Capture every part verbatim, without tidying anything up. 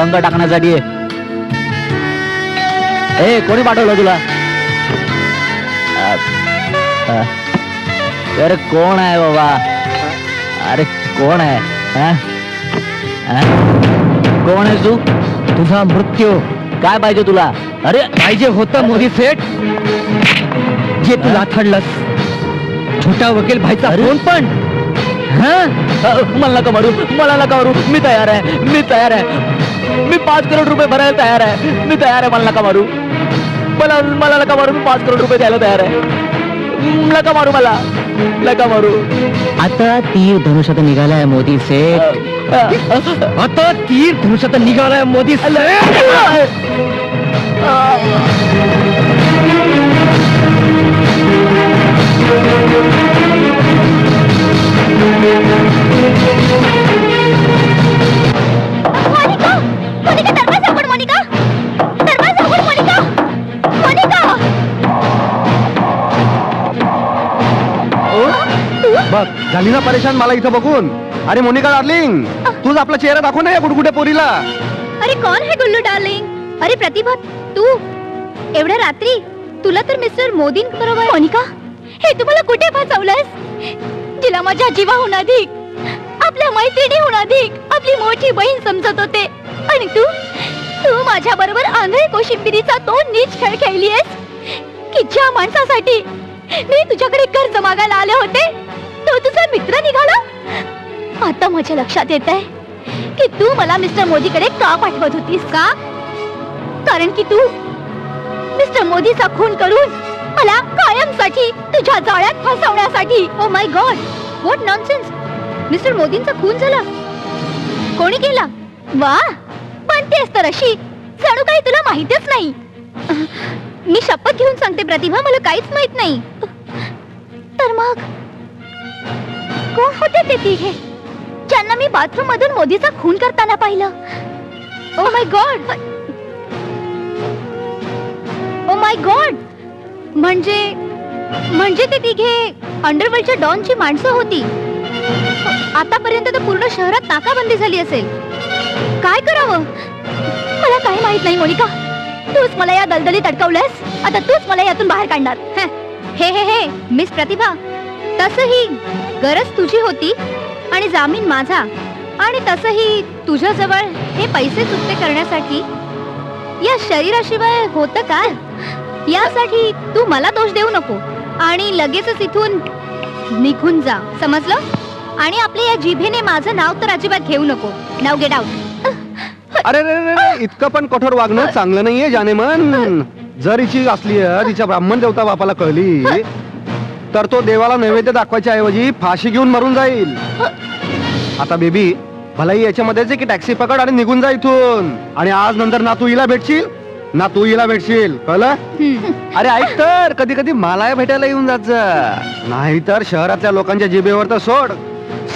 भंग टाकण्यासाठी ए कोणी पाठवलं तुला? अरे कोण आहे बाबा? अरे कोण आहे? कोण आहे तू? तुझा मृत्यू काय पाहिजे तुला? अरे पाहिजे होतं मोदी सेठ जे तू लाथडलंस छोटा वकील भाईचा फोन पण मला नका मारू मला नका मारू मी तयार आहे मी तयार आहे मी पाच करोड रुपये भरायला तयार आहे मी तयार आहे मला नका मारू मला मला नका मारू मी पाच करोड रुपये द्यायला तयार आहे नका मारू मला नका मारू आता तीर धनुष्यात निघालाय मोदी सेठ आता तीर धनुष्यात निघालाय मोदी झाली ना परेशान मला इथं बघून अरे मोनिका डार्लिंग तूच आपला चेहरा दाखव ना या गुडगुड्या पोरीला अरे कोण है गुल्लू डार्लिंग अरे प्रतिभा तू एवढ्या रात्री तुला तर मिस्टर मोदीं बरोबर मोनिका हे तू मला कुठे फसवलंस तिला माझ्या जीवाहून अधिक आपल्या मैत्रिणीहून अधिक आपली मोठी बहीण समजत होते आणि तू तू माझ्या बरोबर आंधळी कोशिंबिरीचा तो नीच खेळ खेळलीस की ज्या माणसासाठी मी तुझ्याकडे कर्ज मागायला आले होते तो तुझा मित्र निघाला आता माझ्या लक्षात येत आहे की तू मला मिस्टर मोदीकडे का पाठवत होतीस का कारण की तू मिस्टर मोदीचा खून करून मला कायमसाठी तुझ्या जाळ्यात फसवण्यासाठी oh my God what nonsense mister मोदींचा खून झाला कोणी केला वा पण तेच तर अशी जणू काही तुला माहितीच नाही मी शपथ घेऊन सांगते प्रतिभा मला काहीच माहित नाही तर मग कोण होते ते तिघे ज्यांना मी बाथरूम मधून मोदीचा खून करताना पाहिलं oh my god oh my god म्हणजे म्हणजे ते तिघे अंडरवर्ल्डच्या डॉनची माणसं होती आतापर्यंत तर पूर्ण शहरात नाकाबंदी झाली असेल काय करावं मला काही माहित नाही मोनिका तूच मला या दलदलीत अडकवलंस आता तूच मला यातून बाहेर काढणार हे हे हे मिस प्रतिभा तसही गरज तुझी होती आणि जामीन माझा आणि तसही तुझ्या जवळ हे पैसे सुट्टे करण्यासाठी या शरीराशिवाय होतं का यासाठी तू मला दोष देऊ नको आणि लगेचच इथून निघून जा समजलं आणि आपल्या या जिभेने माझं नाव तर अजिबात घेऊ नको नाव गेट आउट अरे रे इतकं पण कठोर वागणं चांगलं नाहीये जाने मन जर हिची असली तिच्या ब्राह्मण देवता बापाला कळली तर तो देवाला नैवेद्य दाखवायच्या ऐवजी फाशी घेऊन मरून जाईल आता बेबी भलाई याच्यामध्येच की टॅक्सी पकड आणि निघून जा इथून आणि आज नंतर ना तू हिला भेटशील ना तू हिला भेटशील कळलं अरे ऐक तर कधी कधी मला भेटायला येऊन जात नाहीतर शहरातल्या लोकांच्या जिभेवर तर सोड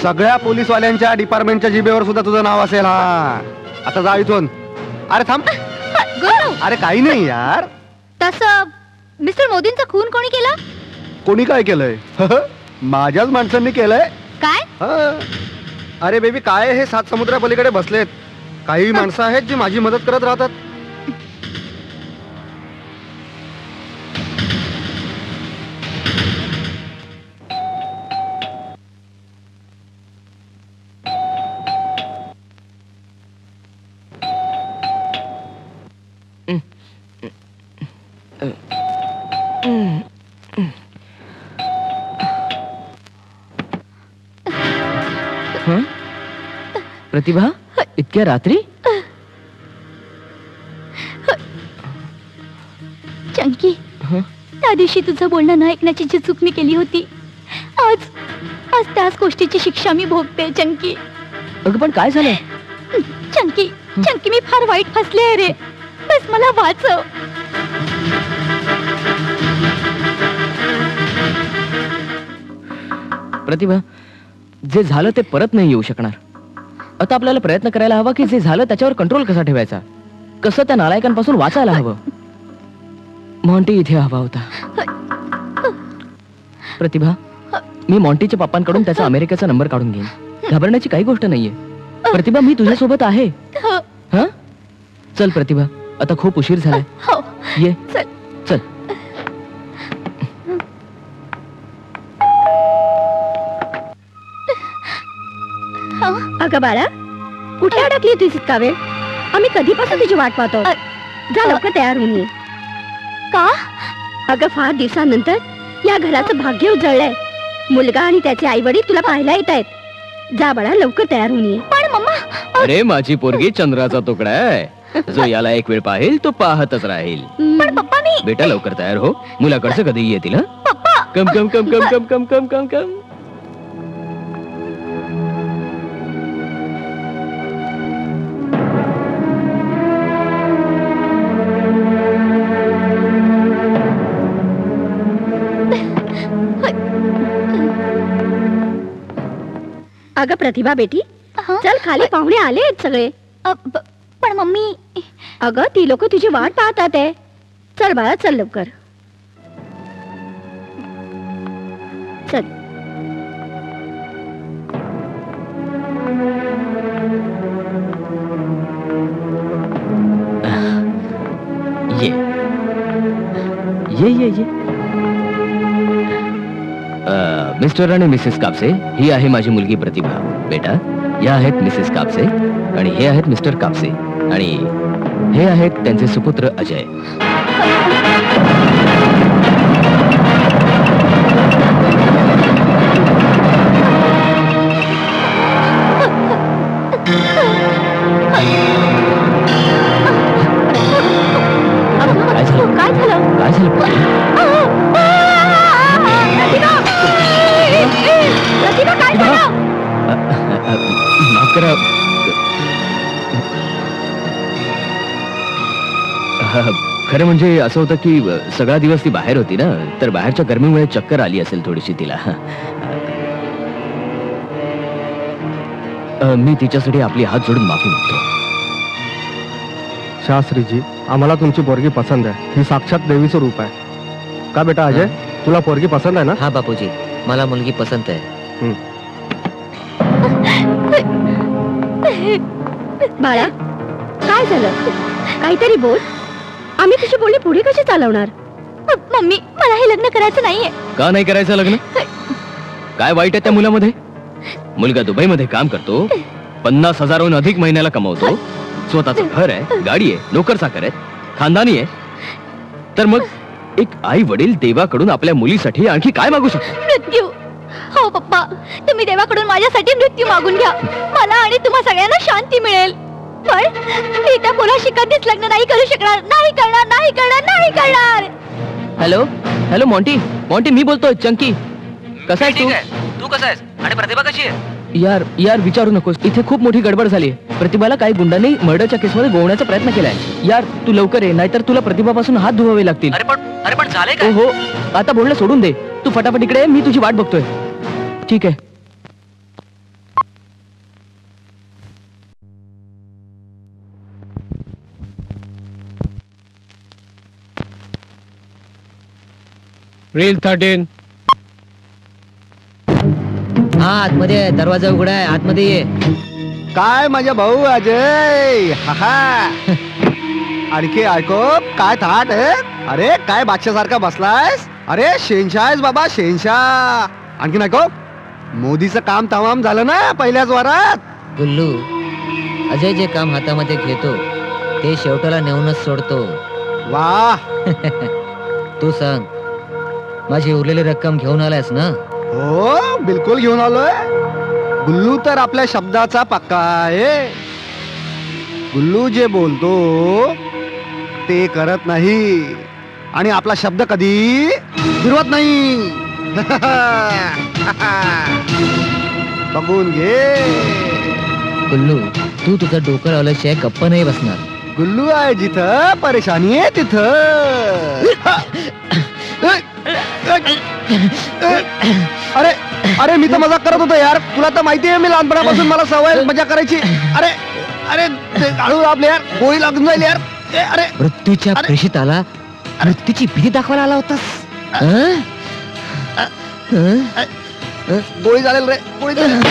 सगळ्या पोलीसवाल्यांच्या डिपार्टमेंटच्या जिभेवर सुद्धा तुझं नाव असेल हा आता जा इथून अरे थांब अरे काही नाही यार तसं मिस्टर मोदींचा खून कोणी केला कोणी काय केलंय माझ्याच माणसांनी केलंय काय अरे बेबी काय हे सात समुद्रा पलीकडे बसलेत काही माणसं आहेत जी माझी मदत करत राहतात प्रतिभा इतक्या रात्री चंकी त्या दिवशी तुझं बोलणं न ऐकण्याची जी चूक मी केली होती आज आज त्याच गोष्टीची शिक्षा मी भोगते चंकी अगं पण काय झालं चंकी चंकी मी फार वाईट फसले अरे बस मला वाचव प्रतिभा जे झालं ते परत नाही येऊ शकणार आता आपल्याला प्रयत्न करायला हवा की जे झालं त्याच्यावर कंट्रोल कसा ठेवायचा कसं त्या नालायकांपासून वाचायला हवं मॉन्टी इथे हवा होता प्रतिभा मी मॉन्टीच्या पप्पांकडून त्याचा अमेरिकेचा नंबर काढून घेईन घाबरण्याची काही गोष्ट नाहीये प्रतिभा मी तुझ्यासोबत आहे हा चल प्रतिभा, आता खूप उशीर झालाय. हो ये चल चल. अगं बाळा, कुठे अडकली होतीस इतका वेळ? आम्ही कधीपासून तुझी वाट पाहतो. जा लवकर तयार होऊन ये. का अगं, फार दिवसानंतर या घराचं भाग्य उजळलंय. मुलगा आणि त्याचे आई वडील तुला पाहायला येत आहेत. जा बाळा, लवकर तयार होऊन ये. पण मम्मा. अरे माझी पोरगी चंद्राचा तुकडा आहे, जो याला एक वेळ पाहिल तो पाहतच राहील. पण पप्पा मी. बेटा लवकर तयार हो, मुलाकडचं कधी येतील. पप्पा कम कम कम कम कम कम कम कम कम. अगं प्रतिभा बेटी, चल खाली पाहुणे आले आहेत सगळे. पण मम्मी. अगं ती लोक तुझी वाट पाहतात आहे. चल बाळा, चल लवकर चल. ये ये ये ये मिस्टर आणि मिसेस कापसे, ही आहे माझी मुलगी प्रतिभा. बेटा, या आहेत मिसेस कापसे आणि हे आहेत मिस्टर कापसे आणि हे आहेत त्यांचे सुपुत्र अजय. काय झालं काय झालं? खरं म्हणजे असं होतं की सगळा दिवस ती बाहेर होती ना, तर बाहेरच्या गर्मीमुळे चक्कर आली असेल थोडीशी तिला. मी तिच्यासाठी आपली हात जोडून माफी मागतो. शास्त्रीजी, आम्हाला तुमची पोरगी पसंद आहे. ही साक्षात देवीचं रूप आहे. का बेटा अजय, तुला पोरगी पसंद आहे ना? हा बापूजी, मला मुलगी पसंत आहे. बाळा काय झालं? काहीतरी बोल. आम्ही तुझी बोलणी पुढे कशी चालवणार? मम्मी, मला हे लग्न करायचं नाहीये. का नाही करायचं लग्न? काय वाईट आहे त्या मुलामध्ये? मुलगा दुबई मध्ये काम करतो, पन्नास हजाराहून अधिक महिन्याला कमावतो, स्वतःचं घर आहे, गाडी आहे, नोकर चाकर आहे, खानदानी आहे. तर मग एक आई वडील देवाकडून आपल्या मुलीसाठी आणखी काय मागू शकतो? मृत्यू. हो पप्पा, तुम्ही देवाकडून माझ्यासाठी मृत्यू मागून घ्या. मला आणि तुम्हा सगळ्यांना शांती मिळेल. पण मी त्या मुलाशी कधीच लग्न नाही करू शकणार. नाही करणार, नाही करणार, नाही करणार. हॅलो हॅलो मॉन्टी, मॉन्टी मी बोलतोय. चंकी कसा आहे तू? तू कसा आहेस आणि प्रतिभा कशी आहे? यार यार विचारू नकोस, इथे खूप मोठी गडबड झाली. प्रतिभाला काही गुंडांनी मर्डरच्या केसमध्ये गोवण्याचा प्रयत्न केलाय. यार तू लवकर ये, नाहीतर तुला प्रतिभापासून हात धुवावे लागतील. अरे पण अरे पण झाले काय? हो आता बोलणं सोडून दे, तू फटाफट इकडे ये, मी तुझी वाट बघतोय. ठीक आहे. Reel thirteen. हा आतमध्ये दरवाजा उघडा आहे, आतमध्ये ये. काय माझ्या भाऊ अजय, हा आणखी ऐको काय थाट आहे? अरे काय बादशासारखा बसलायस? अरे शेनशाह बाबा, शेनशाह. आणखी ऐको, मोदीचं काम तमाम झालं ना पहिल्याच वारात. गुल्लू, अजय जे काम हातामध्ये घेतो ते शेवटाला नेऊनच सोडतो. वा तू सांग, माझी उरलेली रक्कम घेऊन आलायस ना? हो बिलकुल घेऊन आलोय. गुल्लू तर आपल्या शब्दाचा पक्का आहे. गुल्लू जे बोलतो ते करत नाही आणि आपला शब्द कधी फिरवत नाही. बघून घे गुल्लू, तू तुझं डोकं लावल्याशिवाय गप्प नाही बसणार. गुल्लू आहे जिथं परेशानी आहे तिथं. अरे अरे मी तर मजाक करत होतो यार. तुला तर माहिती आहे मी लहानपणापासून मला सवय मजा करायची. अरे अरे हळू आपले यार, गोळी लागून जाईल यार. अरे मृत्यूच्या प्रेषित आला, मृत्यूची भीती दाखवायला आला होतास. गोळी झालेल रे, गोळी झालेल.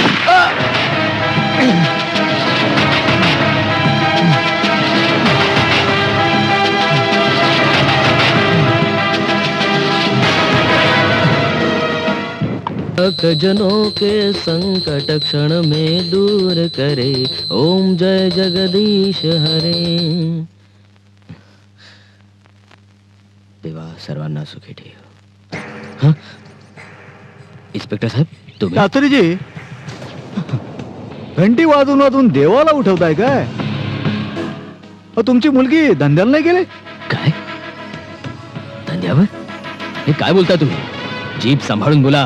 भक्त जनों के संकट क्षण में दूर करे। ओम जय जगदीश हरे। विवाह सर्वांना सुखी ठेव। हाँ? इंस्पेक्टर साहब तुम्ही शास्त्रीजी घंटी वाजून वाजून देवाला उठवताय काय? तुमची मुलगी धंद्याला नाही गेली काय? धंद्यावर हे काय बोलता तुम्ही? जीभ सांभाळून बोला।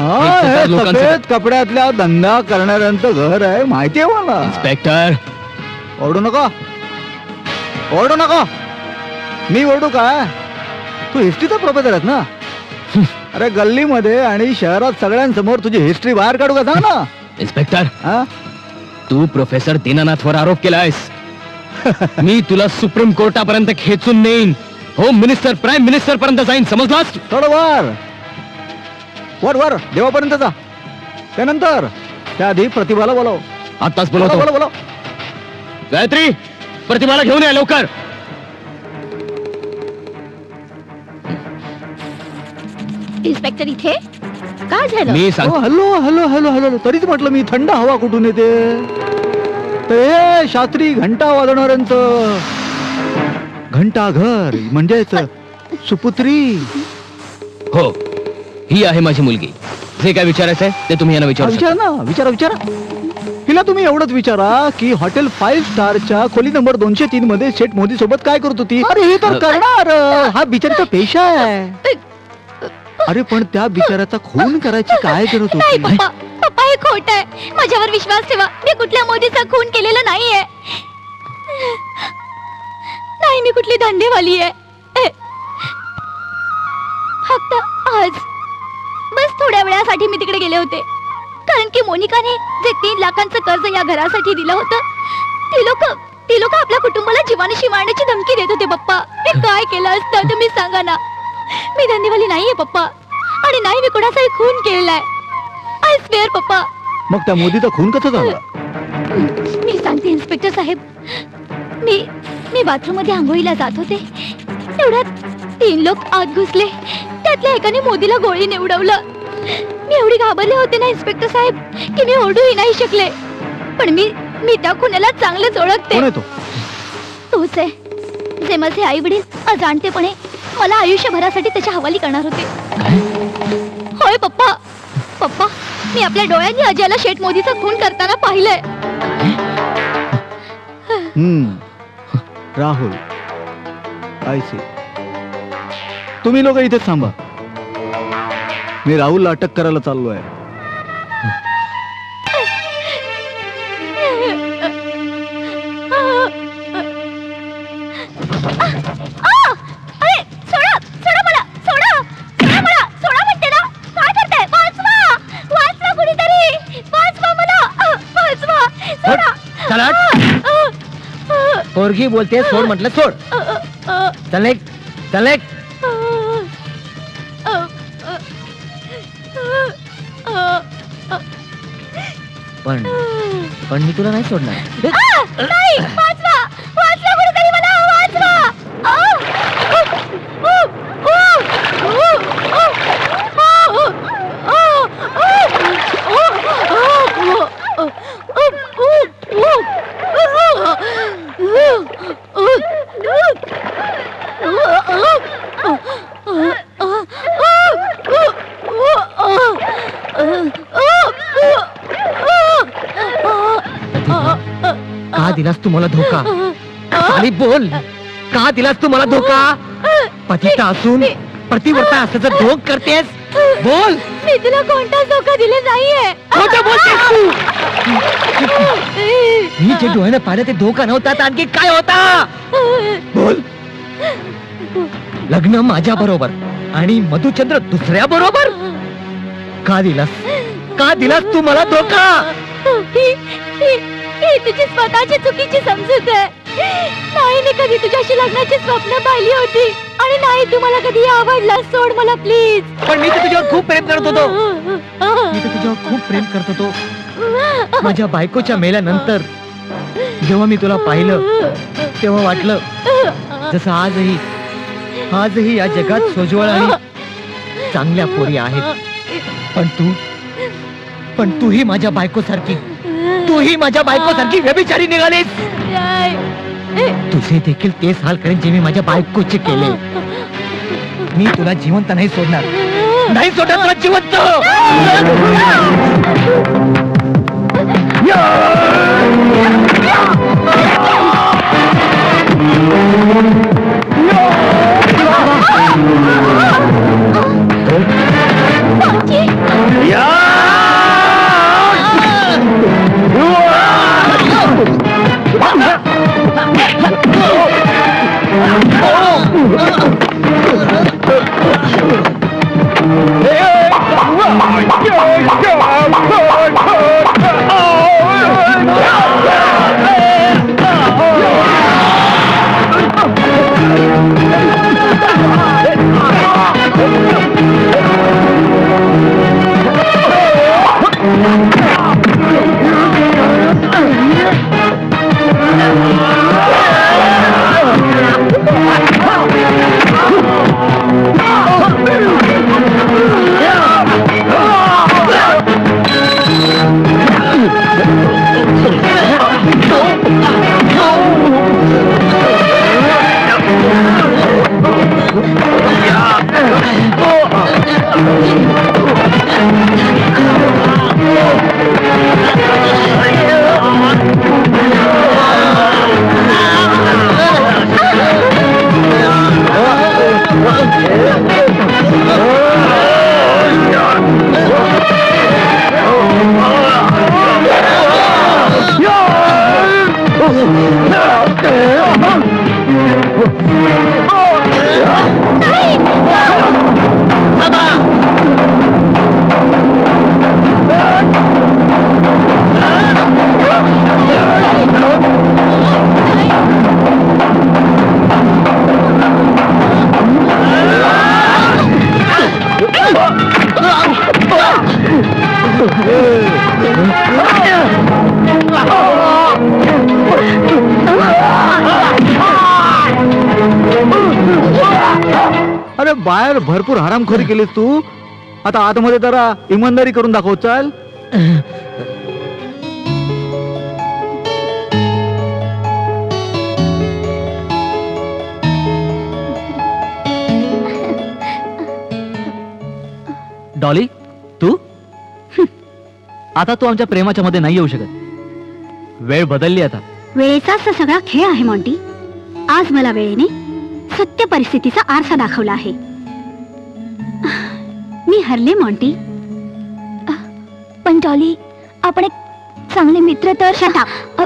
सफेद कपड्यातल्या धंदा करणाऱ्यांचं घर आहे माहिती आहे मला। इन्स्पेक्टर ओरडू नका ओरडू नका। मी ओरडू काय? तू हिस्ट्रीचा प्रोफेसर आहेस ना? अरे गल्ली मध्ये आणि शहरात सगळ्यांसमोर तुझी हिस्ट्री बाहेर काढू का सांग ना। इंस्पेक्टर तू प्रोफेसर दीनानाथवर आरोप केलायस। मी तुला सुप्रीम कोर्टापर्यंत खेचून नेईन। होम मिनिस्टर प्राइम मिनिस्टर पर्यंत जाईन समजलास? थोडं वर वर वर देवापर्यंत जा, त्यानंतर त्याआधी प्रतिभाला बोलव। आताच बोलवतो। बोलव बोलव गायत्री प्रतिभाला घेऊन या लवकर। इंस्पेक्टर इथे काय झालं? मी सांगतो। हॅलो हॅलो हॅलो हॅलो तरीच म्हटलं मी थंड हवा कुठून येते ते शास्त्री घंटा वाजवणाऱ्यांचं घंटा घर म्हणजेच सुपुत्री। हो ही आहे माझी मुलगी। जे काय विचारायचं आहे ते तुम्ही यांना विचारा। विचारा ना विचारा विचारा हिला तुम्ही एवढंच विचारा की हॉटेल फाईव्ह स्टारच्या खोली नंबर दोनशे तीन मध्ये शेठ मोदी सोबत काय करत होती। अरे हे तर करणार हा बिचारीचा पेशा आहे। अरे पण त्या बिचाराचा खून करायची काय गरज होती? पप्पा पप्पा हे खोटं आहे माझ्यावर विश्वास ठेवा। मी कुठल्या मोदीचा खून केलेला नाहीये। नाही मी कुठली धंदेवाली आहे फक्त आज बस थोड्या वेळासाठी मी तिकडे गेले होते कारण की मोनिकाने जे तीन लाखांचं कर्ज या घरासाठी दिलं होतं ती लोक ती लोक आपल्या कुटुंबाला जीवानिशी मारण्याची धमकी देत होते। पप्पा मी काय केलं असतं तुम्ही सांगा ना। मी धंदेवाली नाहीये पप्पा आणि नाही मी कोणाचाही खून केलाय। आय स्वेअर पप्पा। मग त्या मोदीचा खून कसा झाला? मी सांगते इन्स्पेक्टर साहेब। मी मी बाथरूम मध्ये आंघोळीला जात होते तेवढ्यात तीन लोक आत घुसले त्यातल्या एकाने मोदीला गोळीने उडवलं। मी एवढी घाबरले होते ना इन्स्पेक्टर साहेब की मी ओरडूही नाही शकले। पण मी मी त्या खुनाला चांगलेच ओळखते। कोण आहे तो? तोच आहे जे माझे आई वडील अजाणतेपणे मला आयुष्यभरासाठी त्याच्या हवाली करणार होते। होय पप्पा पप्पा मी आपल्या डोळ्यांनी अजयला शेठ मोदीचा खून करताना पाहिलंय। राहुल आय सी तुम्ही लोक इथेच थांबा मी राहुलला अटक करायला चाललो आहे। पोरगी बोलते सोड म्हटलं सोड। चल चल पण पण मी तुला नाही सोडणार। का दिलास तू मला धोका? खाली बोल का दिलास तू मला धोका? पतिता असून प्रतिव्रता असल्याचं ढोक करतेस बोल। मी तुला कोणता धोका दिला नाहीये। खोटं बोलतेस तू। मी जे डोळ्याने पाहिलं ते धोका नव्हता तर आणखी काय होता? बोल। लग्न माझ्या बरोबर आणि मधुचंद्र दुसऱ्या बरोबर का दिलास का दिलास तू मला धोका? ही तुझी स्वतःची चुकीची समजूत आहे। नाही मी कधी तुझ्याशी लग्नाची स्वप्न पाहिली होती आणि नाही तू मला कधी आवडला। सोड मला प्लीज। पण मी तुझ्यावर खूप प्रेम करत होतो। मी तुझ्यावर खूप प्रेम करत होतो। माझ्या बायकोच्या मेल्यानंतर जेव्हा मी तुला पाहिलं तेव्हा वाटलं जसं आजही आजही या जगात सोज्वळ आणि चांगल्या पोरी आहेत। पण तू पण तू ही माझ्या बायको सारखी तू ही माझ्या बायको सारखी व्यभिचारी निघालीस. तुझे देखील तेच हाल करेन जे मी माझ्या बायकोचे केले. मी तुला जिवंत नाही सोडणार, नाही सोडणार तुला जिवंत. बाहेर भरपूर हरामखोरी केलीस तू, आता आतमध्ये जरा इमानदारी करून दाखव. चल डॉली, तू आता तू आमच्या प्रेमाच्या मध्ये नाही येऊ शकत. वेळ बदलली आता. वेळेचाच सगळा खेळ आहे मॉन्टी. आज मला वेळेने सत्य परिस्थितीचा आरसा दाखवला आहे. मी हरले मॉन्टी, पण डॉली आपण एक चांगले मित्र तर. शटाप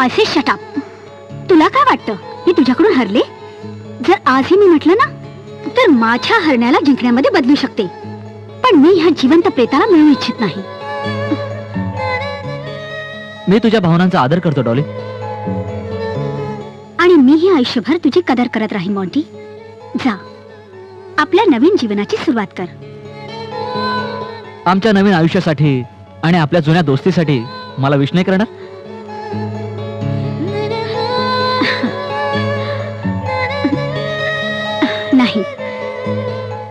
असे शटाप. तुला काय वाटतं मी तुझ्याकडून हरले? जर आजही मी म्हटलं ना तर माझ्या हरण्याला जिंकण्यामध्ये बदलू शकते, पण मी ह्या जिवंत प्रेताला मिळू इच्छित नाही. मी तुझ्या भावनांचा आदर करतो डॉली, आणि मीही आयुष्यभर तुझी कदर करत राहीन मॉन्टी. जा, आपल्या नवीन जीवनाची सुरुवात कर. आमच्या नवीन आयुष्यासाठी आणि आपल्या जुन्या दोस्तीसाठी मला विष नाही करणार. नाही,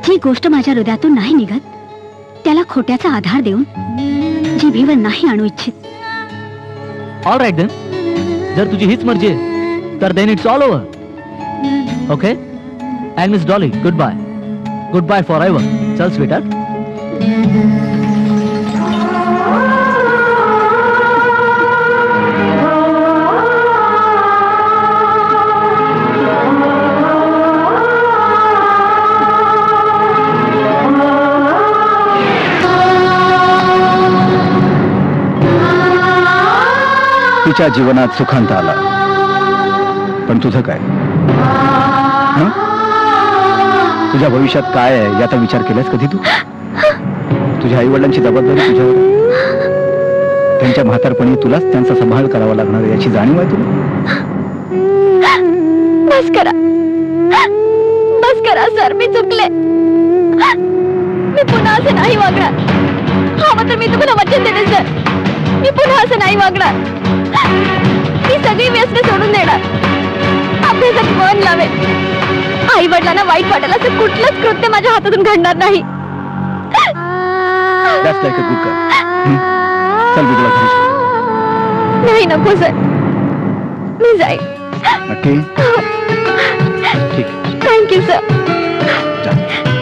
जी गोष्ट माझ्या हृदयातून नाही निघत त्याला खोट्याचा आधार देऊन जीभीवर नाही आणू इच्छित. ऑल राईट देन, जर तुझी हीच मर्जी आहे तर then it's all over. Okay and miss Dolly, good bye. Good bye forever. चल स्वीटर. तिच्या जीवनात सुखांत आला, पण तुझं काय? तुझ्या भविष्यात काय आहे याचा विचार केलास कधी तू? तुझ्या आई वडिलांची जबाबदारी तुझ्यावर, त्यांच्या म्हातारपणी तुलाच त्यांचा सांभाळ करावा लागणार याची जाणीव आहे तुला? बस करा, बस करा सर, मी चुकले. मी पुन्हा असं नाही वागणार. हवं तर मी तुम्हाला वचन देते सर, मी पुन्हा असं नाही वागणार. मी सगळी व्यसने सोडून देणार. अभ्यासात मन लावेल. आई वडिलांना वाईट वाटेल असं कुठलंच कृत्य माझ्या हातातून घडणार नाही. That's like a good girl. Hmm? चल भी गलत है। नहीं ना कोई सर, मैं जाए। ठीक। Thank you sir.